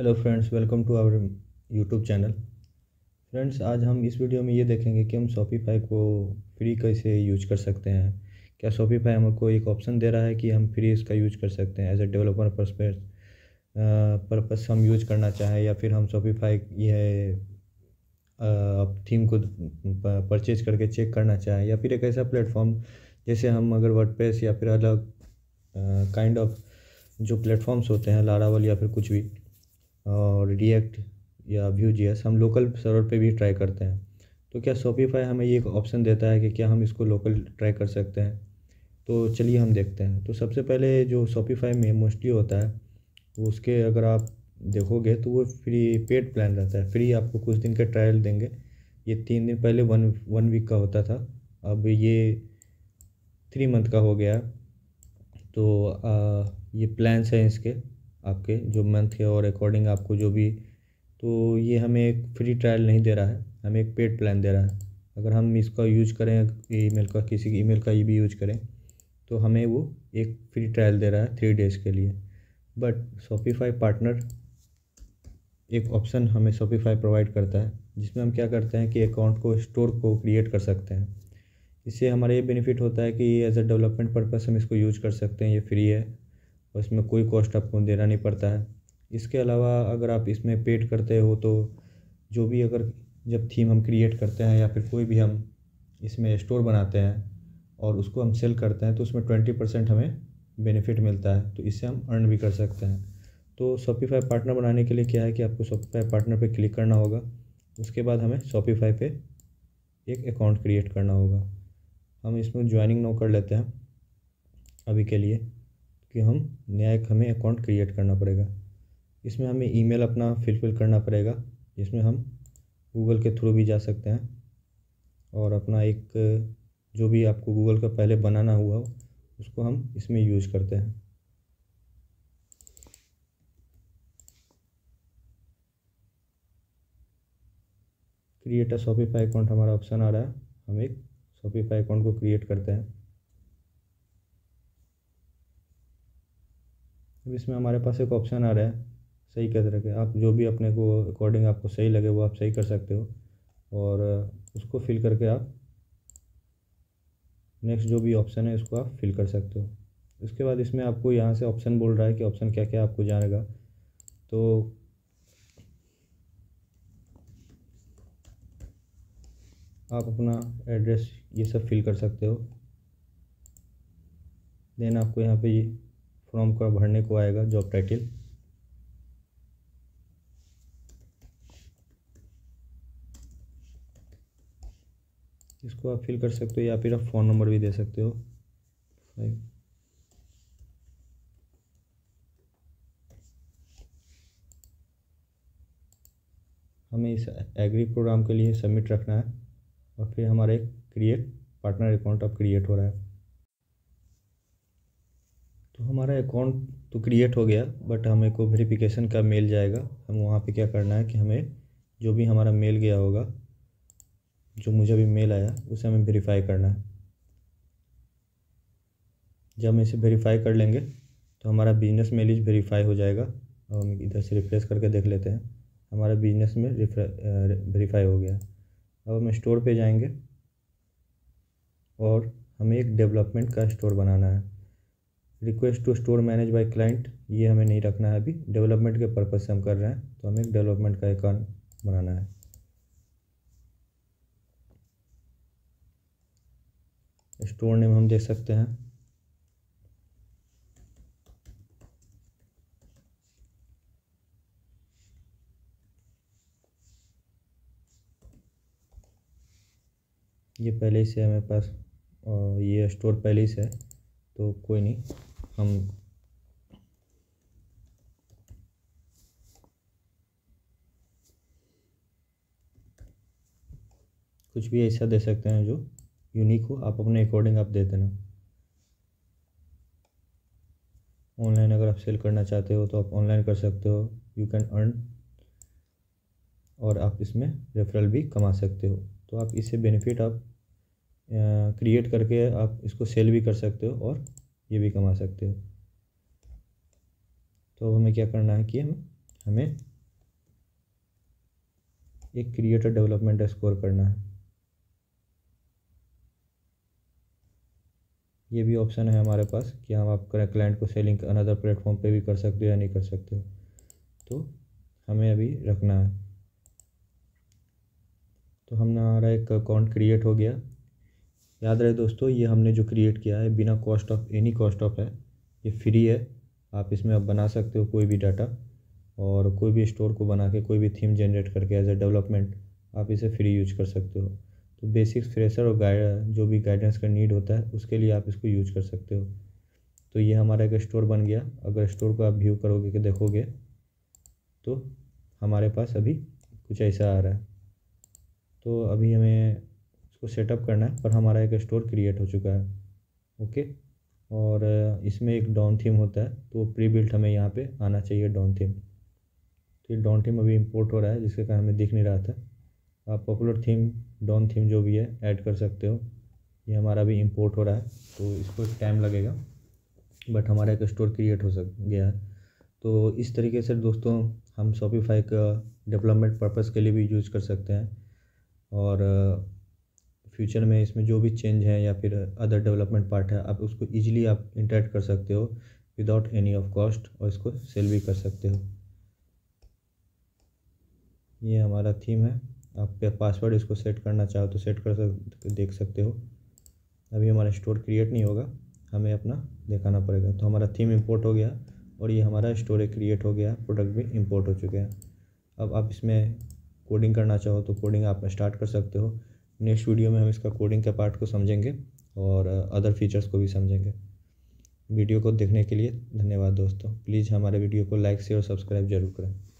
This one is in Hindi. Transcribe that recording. Hello friends, welcome to our YouTube channel. Friends, आज हम इस वीडियो में ये देखेंगे कि हम शॉपिफाई को फ्री कैसे यूज कर सकते हैं। क्या शॉपिफाई हमको एक ऑप्शन दे रहा है कि हम फ्री इसका यूज कर सकते हैं एज ए डेवलपर पर्पस हम यूज करना चाहें, या फिर हम शॉपिफाई यह थीम को परचेज करके चेक करना चाहें, या फिर एक ऐसा प्लेटफॉर्म जैसे हम अगर वर्डप्रेस या फिर अलग काइंड ऑफ जो प्लेटफॉर्म्स होते हैं लारावल या फिर कुछ भी और रिएक्ट या Vue.js हम लोकल सर्वर पे भी ट्राई करते हैं। तो क्या शॉपिफाई हमें ये एक ऑप्शन देता है कि क्या हम इसको लोकल ट्राई कर सकते हैं? तो चलिए हम देखते हैं। तो सबसे पहले जो शॉपिफाई में मोस्टली होता है उसके अगर आप देखोगे तो वो फ्री पेड प्लान रहता है। फ्री आपको कुछ दिन का ट्रायल देंगे। ये 3 दिन पहले वन वीक का होता था, अब ये 3 मंथ का हो गया। तो ये प्लान्स हैं इसके आपके जो मंथ है और अकॉर्डिंग आपको जो भी, तो ये हमें एक फ्री ट्रायल नहीं दे रहा है, हमें एक पेड प्लान दे रहा है। अगर हम इसका यूज करें ईमेल का, किसी की ईमेल का ये भी यूज करें तो हमें वो एक फ्री ट्रायल दे रहा है 3 डेज़ के लिए। बट शॉपिफाई पार्टनर एक ऑप्शन हमें शॉपिफाई प्रोवाइड करता है जिसमें हम क्या करते हैं कि अकाउंट को स्टोर को क्रिएट कर सकते हैं। इससे हमारा ये बेनिफिट होता है कि एज अ डेवलपमेंट पर्पस हम इसको यूज कर सकते हैं। ये फ्री है और इसमें कोई कॉस्ट आपको देना नहीं पड़ता है। इसके अलावा अगर आप इसमें पेड करते हो तो जो भी अगर जब थीम हम क्रिएट करते हैं या फिर कोई भी हम इसमें स्टोर बनाते हैं और उसको हम सेल करते हैं तो उसमें 20% हमें बेनिफिट मिलता है। तो इससे हम अर्न भी कर सकते हैं। तो शॉपिफाई पार्टनर बनाने के लिए क्या है कि आपको शॉपिफाई पार्टनर पर क्लिक करना होगा। उसके बाद हमें शॉपिफाई पर एक अकाउंट क्रिएट करना होगा। हम इसमें ज्वाइनिंग नाउ कर लेते हैं अभी के लिए कि हम नया एक हमें अकाउंट क्रिएट करना पड़ेगा। इसमें हमें ईमेल अपना फिलफिल करना पड़ेगा जिसमें हम गूगल के थ्रू भी जा सकते हैं और अपना एक जो भी आपको गूगल का पहले बनाना हुआ उसको हम इसमें यूज करते हैं। क्रिएट अ शॉपिफाई अकाउंट हमारा ऑप्शन आ रहा है, हम एक शॉपिफाई अकाउंट को क्रिएट करते हैं। अब इसमें हमारे पास एक ऑप्शन आ रहा है सही किस तरह के, आप जो भी अपने को अकॉर्डिंग आपको सही लगे वो आप सही कर सकते हो और उसको फिल करके आप नेक्स्ट जो भी ऑप्शन है उसको आप फिल कर सकते हो। उसके बाद इसमें आपको यहाँ से ऑप्शन बोल रहा है कि ऑप्शन क्या क्या आपको जानेगा। तो आप अपना एड्रेस ये सब फिल कर सकते हो। देन आपको यहाँ पे फॉर्म का भरने को आएगा जॉब टाइटल। इसको आप फिल कर सकते हो या फिर आप फ़ोन नंबर भी दे सकते हो। हमें इस एग्री प्रोग्राम के लिए सबमिट रखना है और फिर हमारा एक क्रिएट पार्टनर अकाउंट अब क्रिएट हो रहा है। तो हमारा अकाउंट तो क्रिएट हो गया बट हमें को वेरिफिकेशन का मेल जाएगा। हम वहाँ पे क्या करना है कि हमें जो भी हमारा मेल गया होगा, जो मुझे अभी मेल आया उसे हमें वेरीफाई करना है। जब हम इसे वेरीफाई कर लेंगे तो हमारा बिजनेस मेल ही वेरीफाई हो जाएगा। और हम इधर से रिफ्रेश करके देख लेते हैं, हमारा बिजनेस में वेरीफाई हो गया। अब हम स्टोर पे जाएंगे और हमें एक डेवलपमेंट का स्टोर बनाना है। Request to store manage by client ये हमें नहीं रखना है, अभी डेवलपमेंट के पर्पज़ से हम कर रहे हैं। तो हमें एक डेवलपमेंट का अकाउंट बनाना है। स्टोर नेम हम देख सकते हैं। ये पहले ही से हमारे पास ये स्टोर पहले ही से है तो कोई नहीं, हम कुछ भी ऐसा दे सकते हैं जो यूनिक हो। आप अपने अकॉर्डिंग आप दे देना। ऑनलाइन अगर आप सेल करना चाहते हो तो आप ऑनलाइन कर सकते हो, यू कैन अर्न, और आप इसमें रेफरल भी कमा सकते हो। तो आप इससे बेनिफिट आप क्रिएट करके आप इसको सेल भी कर सकते हो और ये भी कमा सकते हो। तो अब हमें क्या करना है कि हम हमें एक क्रिएटर डेवलपमेंट स्कोर करना है। ये भी ऑप्शन है हमारे पास कि हम आपका क्लाइंट को सेलिंग अनदर प्लेटफॉर्म पे भी कर सकते हो या नहीं कर सकते हो, तो हमें अभी रखना है। तो हमारा एक अकाउंट क्रिएट हो गया। याद रहे दोस्तों, ये हमने जो क्रिएट किया है बिना cost of any cost of है, ये फ्री है। आप इसमें आप बना सकते हो कोई भी डाटा और कोई भी स्टोर को बना के कोई भी थीम जनरेट करके एज ए डेवलपमेंट आप इसे फ्री यूज कर सकते हो। तो बेसिक फ्रेशर और गाइड जो भी गाइडेंस का नीड होता है उसके लिए आप इसको यूज कर सकते हो। तो ये हमारा एक स्टोर बन गया। अगर स्टोर को आप व्यू करोगे कि देखोगे तो हमारे पास अभी कुछ ऐसा आ रहा है। तो अभी हमें उसको सेटअप करना है, पर हमारा एक स्टोर क्रिएट हो चुका है। ओके, और इसमें एक डॉन थीम होता है तो प्री बिल्ट हमें यहाँ पे आना चाहिए डॉन थीम। तो ये डॉन थीम अभी इंपोर्ट हो रहा है जिसके कारण हमें दिख नहीं रहा था। आप पॉपुलर थीम डॉन थीम जो भी है ऐड कर सकते हो। ये हमारा भी इंपोर्ट हो रहा है तो इसको एक टाइम लगेगा, बट हमारा एक स्टोर क्रिएट हो गया है। तो इस तरीके से दोस्तों हम शॉपिफाई का डेवलपमेंट पर्पज़ के लिए भी यूज़ कर सकते हैं और फ्यूचर में इसमें जो भी चेंज है या फिर अदर डेवलपमेंट पार्ट है आप उसको ईजिली आप इंटरेक्ट कर सकते हो विदाउट एनी ऑफ कॉस्ट और इसको सेल भी कर सकते हो। ये हमारा थीम है। आप पासवर्ड इसको सेट करना चाहो तो सेट कर देख सकते हो। अभी हमारा स्टोर क्रिएट नहीं होगा, हमें अपना दिखाना पड़ेगा। तो हमारा थीम इंपोर्ट हो गया और ये हमारा स्टोर क्रिएट हो गया, प्रोडक्ट भी इंपोर्ट हो चुके हैं। अब आप इसमें कोडिंग करना चाहो तो कोडिंग आप स्टार्ट कर सकते हो। नेक्स्ट वीडियो में हम इसका कोडिंग के पार्ट को समझेंगे और अदर फीचर्स को भी समझेंगे। वीडियो को देखने के लिए धन्यवाद दोस्तों। प्लीज़ हमारे वीडियो को लाइक शेयर और सब्सक्राइब जरूर करें।